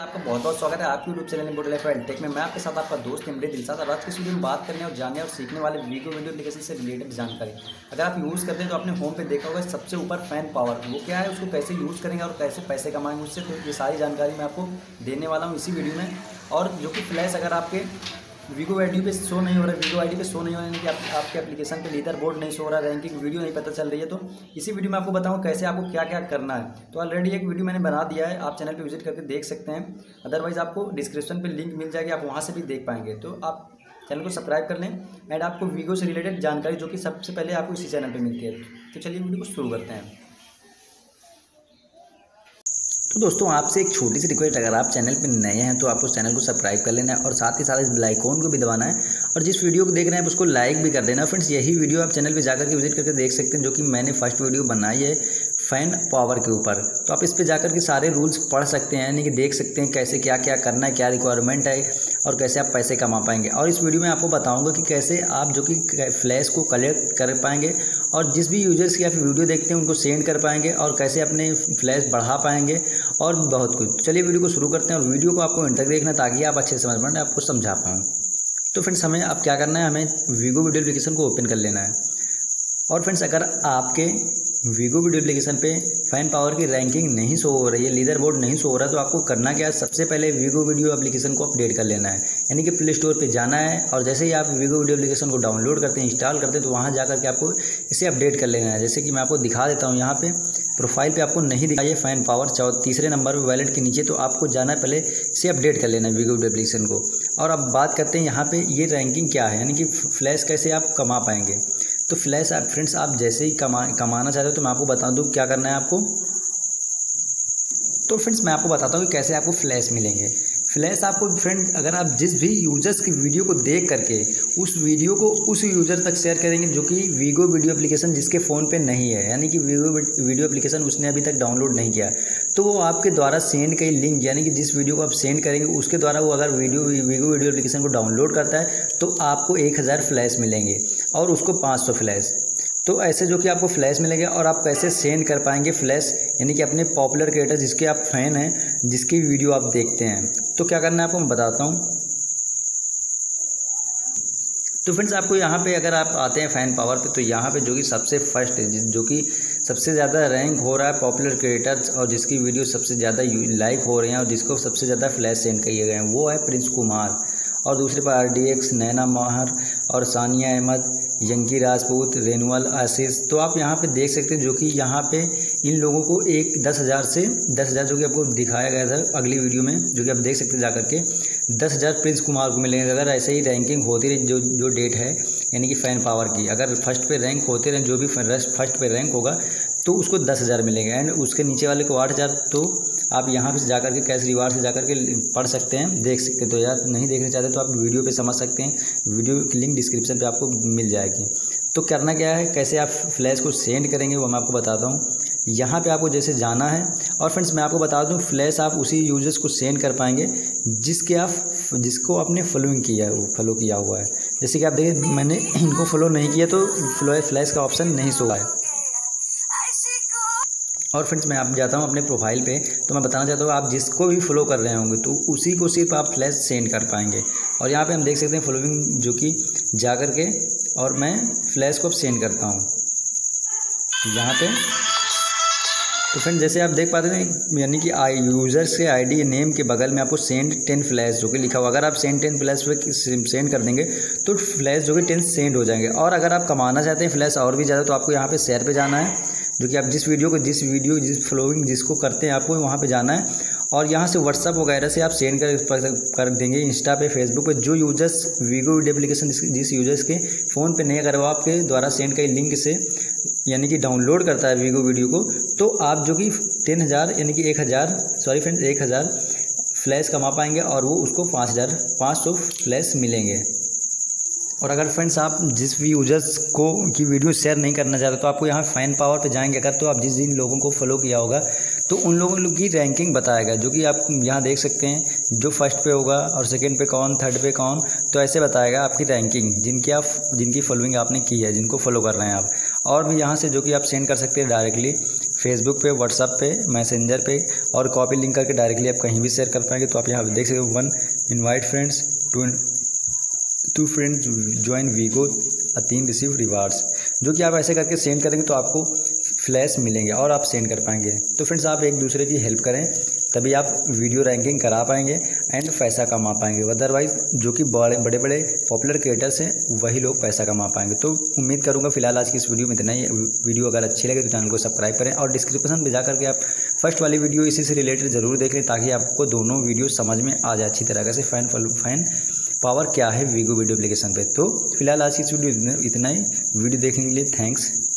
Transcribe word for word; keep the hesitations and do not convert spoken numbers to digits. आपका बहुत बहुत स्वागत है आपके YouTube channel board life and tech में। मैं आपके साथ आपका दोस्त इमरान दिलशाद और आज की वीडियो में बात करने और जानने और सीखने वाले वीडियो वीडियो एप्लीकेशन से रिलेटेड जानकारी। अगर आप यूज़ करते हैं तो आपने होम पे देखा होगा सबसे ऊपर फैन पावर, वो क्या है, उसको कैसे यूज़ करेंगे और कैसे पैसे कमाएंगे उससे, तो ये सारी जानकारी मैं आपको देने वाला हूँ इसी वीडियो में। और जो कि फ्लैश अगर आपके वीगो वीडियो पे शो नहीं हो रहा है, वीगो आईडी पे शो नहीं हो रहा है, कि आप, आपके एप्लीकेशन पे लीडर बोर्ड नहीं शो हो रहा है, रैंकिंग वीडियो नहीं पता चल रही है, तो इसी वीडियो में आपको बताऊं कैसे आपको क्या क्या करना है। तो ऑलरेडी एक वीडियो मैंने बना दिया है, आप चैनल पे विजिट करके देख सकते हैं, अदरवाइज़ आपको डिस्क्रिप्शन पर लिंक मिल जाएगी, आप वहाँ से भी देख पाएंगे। तो आप चैनल को सब्सक्राइब कर लें एंड आपको वीगो से रिलेटेड जानकारी जो कि सबसे पहले आपको इसी चैनल पर मिलती है। तो चलिए वीडियो को शुरू करते हैं। तो दोस्तों आपसे एक छोटी सी रिक्वेस्ट, अगर आप चैनल पर नए हैं तो आपको उस चैनल को सब्सक्राइब कर लेना है और साथ ही साथ इस बेल आइकॉन को भी दबाना है और जिस वीडियो को देख रहे हैं उसको लाइक भी कर देना। फ्रेंड्स यही वीडियो आप चैनल पे जाकर के विजिट करके देख सकते हैं, जो कि मैंने फर्स्ट वीडियो बनाई है फैन पावर के ऊपर। तो आप इस पर जाकर के सारे रूल्स पढ़ सकते हैं, यानी कि देख सकते हैं कैसे क्या क्या करना है, क्या रिक्वायरमेंट है और कैसे आप पैसे कमा पाएंगे। और इस वीडियो में आपको बताऊंगा कि कैसे आप जो कि फ्लैश को कलेक्ट कर पाएंगे और जिस भी यूजर्स की आप वीडियो देखते हैं उनको सेंड कर पाएंगे और कैसे अपने फ्लैश बढ़ा पाएंगे और बहुत कुछ। चलिए वीडियो को शुरू करते हैं और वीडियो को आपको एंड तक देखना ताकि आप अच्छे से समझ पाएँ, आपको समझा पाऊँ। तो फ्रेंड्स हमें अब क्या करना है, हमें वीगो वीडियो एप्लीकेशन को ओपन कर लेना है। और फ्रेंड्स अगर आपके वीगो वीडियो एप्लीकेशन पे फैन पावर की रैंकिंग नहीं शो हो रही है, लीडर बोर्ड नहीं शो हो रहा है, तो आपको करना क्या है, सबसे पहले वीगो वीडियो एप्लीकेशन को अपडेट कर लेना है, यानी कि प्ले स्टोर पे जाना है और जैसे ही आप वीगो वीडियो एप्लीकेशन को डाउनलोड करते हैं, इंस्टॉल करते हैं, तो वहाँ जाकर के आपको इसे अपडेट कर लेना है। जैसे कि मैं आपको दिखा देता हूँ, यहाँ पर प्रोफाइल पर आपको नहीं दिखाई फैन पावर चौ तीसरे नंबर पर वैलेट के नीचे, तो आपको जाना है पहले इसे अपडेट कर लेना है वीगो वीडियो एप्लीकेशन को। और अब बात करते हैं यहाँ पर ये रैंकिंग क्या है, यानी कि फ्लैश कैसे आप कमा पाएंगे। तो फ्लैश आप फ्रेंड्स आप जैसे ही कमा कमाना चाहते हो तो मैं आपको बता दूं क्या करना है आपको। तो फ्रेंड्स मैं आपको बताता हूँ कि कैसे आपको फ्लैश मिलेंगे। फ्लैश आपको फ्रेंड अगर आप जिस भी यूजर्स की वीडियो को देख करके उस वीडियो को उस यूज़र तक शेयर करेंगे जो कि वीगो वीडियो एप्लीकेशन जिसके फ़ोन पे नहीं है, यानी कि वीगो वीडियो एप्लीकेशन उसने अभी तक डाउनलोड नहीं किया, तो वो आपके द्वारा सेंड कई लिंक, यानी कि जिस वीडियो को आप सेंड करेंगे उसके द्वारा वो अगर वीडियो वीगो वीडियो एप्लीकेशन को डाउनलोड करता है तो आपको एक हज़ार फ्लैश मिलेंगे और उसको पाँच सौ फ्लैश, तो ऐसे जो कि आपको फ्लैश मिलेंगे। और आप कैसे सेंड कर पाएंगे फ्लैश, यानी कि अपने पॉपुलर क्रिएटर जिसके आप फैन हैं, जिसकी वीडियो आप देखते हैं, तो क्या करना है आपको मैं बताता हूँ। तो फ्रेंड्स आपको यहाँ पे अगर आप आते हैं फैन पावर पे, तो यहाँ पे जो कि सबसे फर्स्ट जो कि सबसे ज़्यादा रैंक हो रहा है पॉपुलर क्रिएटर्स और जिसकी वीडियो सबसे ज़्यादा लाइक हो रही हैं और जिसको सबसे ज़्यादा फ्लैश सेंड किए गए हैं, वो है प्रिंस कुमार। और दूसरे पर R D X, Naina Mahar और सानिया अहमद, यंकी राजपूत, रेनुअल आशीष। तो आप यहाँ पे देख सकते हैं जो कि यहाँ पे इन लोगों को एक दस हज़ार से दस हज़ार जो कि आपको दिखाया गया था अगली वीडियो में, जो कि आप देख सकते हैं जाकर के दस हज़ार प्रिंस कुमार को मिलेंगे अगर ऐसे ही रैंकिंग होती रही, जो जो डेट है यानी कि फैन पावर की, अगर फर्स्ट पे रैंक होते रहें, जो भी फर्स्ट पे रैंक होगा तो उसको दस हज़ार मिलेंगे एंड उसके नीचे वाले को आठ हज़ार। तो आप यहाँ पर जाकर के कैश रिवार्ड से जाकर के पढ़ सकते हैं, देख सकते हैं। तो यार नहीं देखना चाहते तो आप वीडियो पे समझ सकते हैं, वीडियो की लिंक डिस्क्रिप्शन पे आपको मिल जाएगी। तो करना क्या है, कैसे आप फ्लैश को सेंड करेंगे वो मैं आपको बताता हूँ। यहाँ पे आपको जैसे जाना है और फ्रेंड्स मैं आपको बता दूँ फ्लैश आप उसी यूजर्स को सेंड कर पाएंगे जिसके आप जिसको आपने फॉलोइंग किया है, फॉलो किया हुआ है। जैसे कि आप देखिए मैंने इनको फॉलो नहीं किया तो फ्लैश का ऑप्शन नहीं शो है। और फ्रेंड्स मैं आप जाता हूँ अपने प्रोफाइल पे, तो मैं बताना चाहता हूँ आप जिसको भी फॉलो कर रहे होंगे तो उसी को सिर्फ आप फ्लैश सेंड कर पाएंगे। और यहाँ पे हम देख सकते हैं फॉलोइंग जो कि जा कर के, और मैं फ्लैश को अब सेंड करता हूँ यहाँ पे। तो फ्रेंड जैसे आप देख पाते हैं, यानी कि आई यूज़र्स के आईडी नेम के बगल में आपको सेंड टेन फ्लैश जो कि लिखा हुआ, अगर आप सेंड टेन फ्लैश पे सेंड कर देंगे तो फ्लैश जो कि टेन सेंड हो जाएंगे। और अगर आप कमाना चाहते हैं फ्लैश और भी ज़्यादा तो आपको यहाँ पर शेयर पर जाना है, जो कि आप जिस वीडियो को जिस वीडियो जिस फॉलोइंग जिसको करते हैं आपको वहाँ पे जाना है और यहाँ से व्हाट्सअप वगैरह से आप सेंड कर कर देंगे, इंस्टा पे, फेसबुक पे। जो यूजर्स वीगो वीडियो एप्लीकेशन जिस यूजर्स के फ़ोन पे नहीं, अगर वो आपके द्वारा सेंड कई लिंक से यानी कि डाउनलोड करता है वीगो वीडियो को, तो आप जो कि टेन हज़ार यानी कि एक हज़ार सॉरी फ्रेंड्स एक हज़ार फ्लैश कमा पाएंगे और वो उसको पाँच हज़ार पाँच सौ फ्लैश मिलेंगे। और अगर फ्रेंड्स आप जिस भी यूजर्स को की वीडियो शेयर नहीं करना चाहते तो आपको यहाँ फैन पावर पे जाएंगे अगर, तो आप जिस जिन लोगों को फॉलो किया होगा तो उन लोगों की रैंकिंग बताएगा, जो कि आप यहाँ देख सकते हैं जो फर्स्ट पे होगा और सेकंड पे कौन, थर्ड पे कौन, तो ऐसे बताएगा आपकी रैंकिंग जिनकी आप जिनकी फॉलोइंग आपने की है, जिनको फॉलो कर रहे हैं आप। और भी यहाँ से जो कि आप सेंड कर सकते हैं डायरेक्टली फेसबुक पे, व्हाट्सअप पे, मैसेंजर पे और कॉपी लिंक करके डायरेक्टली आप कहीं भी शेयर कर पाएंगे। तो आप यहाँ पे देख सकते हो, one invite friends, two two friends join Vigo, तीन रिसीव रिवार्ड्स, जो कि आप ऐसे करके सेंड करेंगे तो आपको फ्लैश मिलेंगे और आप सेंड कर पाएंगे। तो फ्रेंड्स आप एक दूसरे की हेल्प करें, तभी आप वीडियो रैंकिंग करा पाएंगे एंड पैसा कमा पाएंगे। अदरवाइज जो कि बड़े बड़े बड़े पॉपुलर क्रिएटर्स हैं वही लोग पैसा कमा पाएंगे। तो उम्मीद करूंगा फिलहाल आज की इस वीडियो में इतना ही। वीडियो अगर अच्छी लगे तो चैनल को सब्सक्राइब करें और डिस्क्रिप्शन में जा करके आप फर्स्ट वाली वीडियो इसी से रिलेटेड ज़रूर देख लें, ताकि आपको दोनों वीडियो समझ में आ जाए अच्छी तरह से फैन फैन पावर क्या है वीगो वीडियो एप्लीकेशन पे। तो फिलहाल आज की इस वीडियो इतना ही। वीडियो देखने के लिए थैंक्स।